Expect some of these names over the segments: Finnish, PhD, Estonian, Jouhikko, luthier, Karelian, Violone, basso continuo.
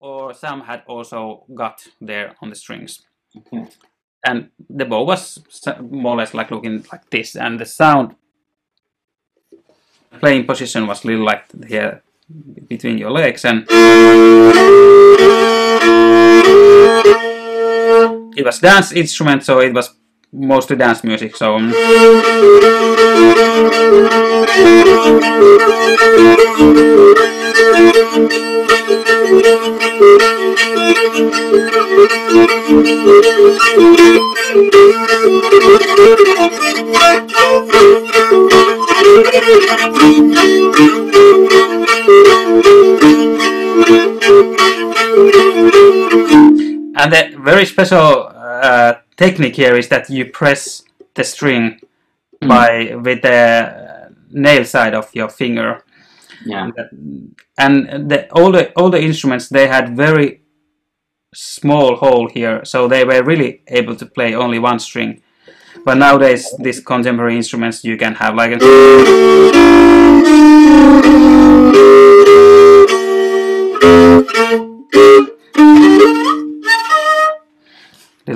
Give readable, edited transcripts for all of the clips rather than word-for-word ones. or some had also got there on the strings. Okay. And the bow was more or less like looking like this, and the sound playing position was little like here between your legs, and it was dance instrument, so it was mostly dance music, so and the very special technique here is that you press the string with the nail side of your finger. Yeah. And the older instruments, they had very small hole here, so they were really able to play only one string. But nowadays, these contemporary instruments, you can have like a little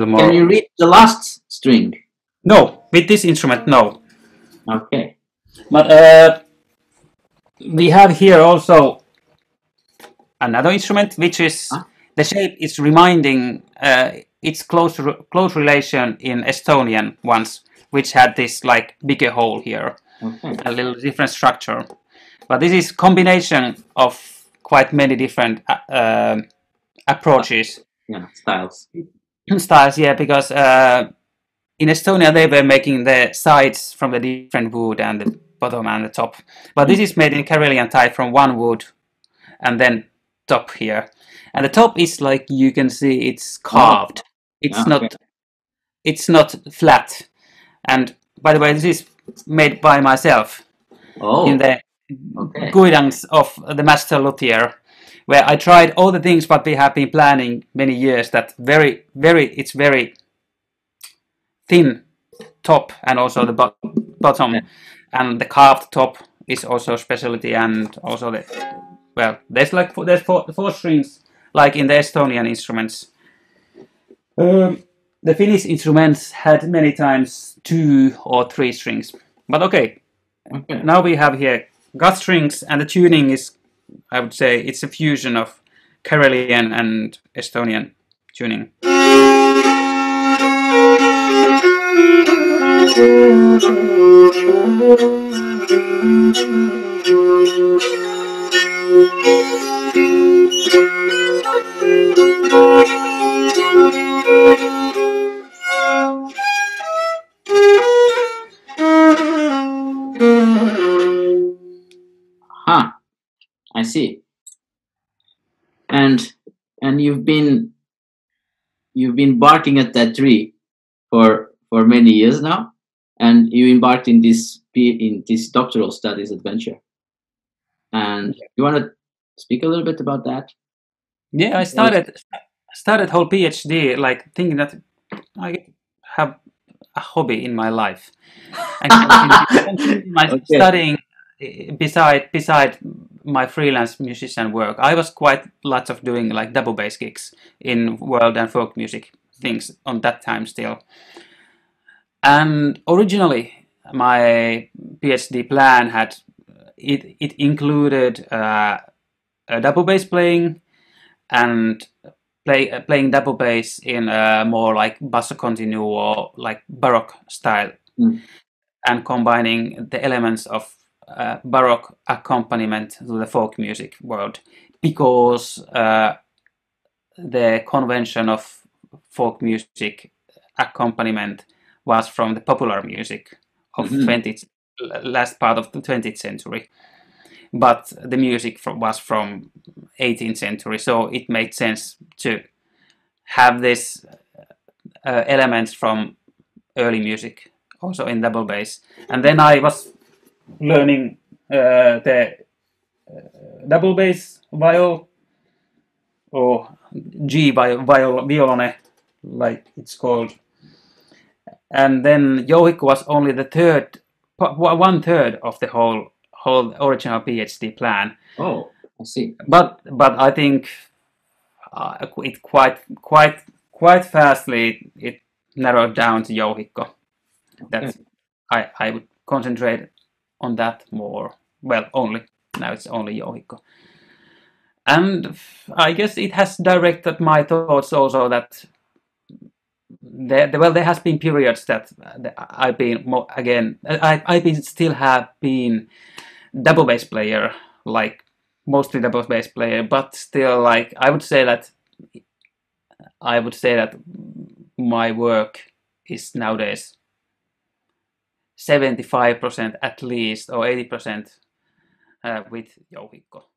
more. Can you read the last string? No, with this instrument, no. Okay. But we have here also another instrument, which is the shape is reminding its close relation in Estonian ones, which had this like bigger hole here, a little different structure. But this is combination of quite many different approaches. Yeah, styles, yeah, because in Estonia they were making the sides from the different wood and the bottom and the top, but this is made in Karelian type from one wood and then top here, and the top is like you can see it's carved. It's not flat. And by the way, this is made by myself in the guidance of the master luthier, where I tried all the things what we have been planning many years, that it's very thin top and also the bottom, and the carved top is also specialty, and also the, well, there's like four strings like in the Estonian instruments. The Finnish instruments had many times 2 or 3 strings, but now we have here gut strings, and the tuning is, I would say, it's a fusion of Karelian and Estonian tuning. I see. And you've been barking at that tree for many years now, and you embarked in this doctoral studies adventure. And you want to speak a little bit about that? Yeah, I started whole PhD like thinking that I have a hobby in my life, and my studying beside my freelance musician work. I was quite lots of doing like double bass gigs in world and folk music things on that time still. And originally my PhD plan had it included a double bass playing, and playing double bass in a more like basso continuo or like baroque style, and combining the elements of baroque accompaniment to the folk music world, because the convention of folk music accompaniment was from the popular music of last part of the 20th century, but the music was from 18th century, so it made sense to have this elements from early music also in double bass. And then I was learning the double bass viol, or G by violone, like it's called. And then Jouhikko was only the one third of the whole original PhD plan. Oh, I see. But I think it quite fastly it narrowed down to Jouhikko. That's okay. I would concentrate on that more. Well, only now it's only Jouhikko. And I guess it has directed my thoughts also that there has been periods that I've been still have been double bass player, like mostly double bass player, but still like I would say that my work is nowadays 75% at least or 80% with Jouhikko.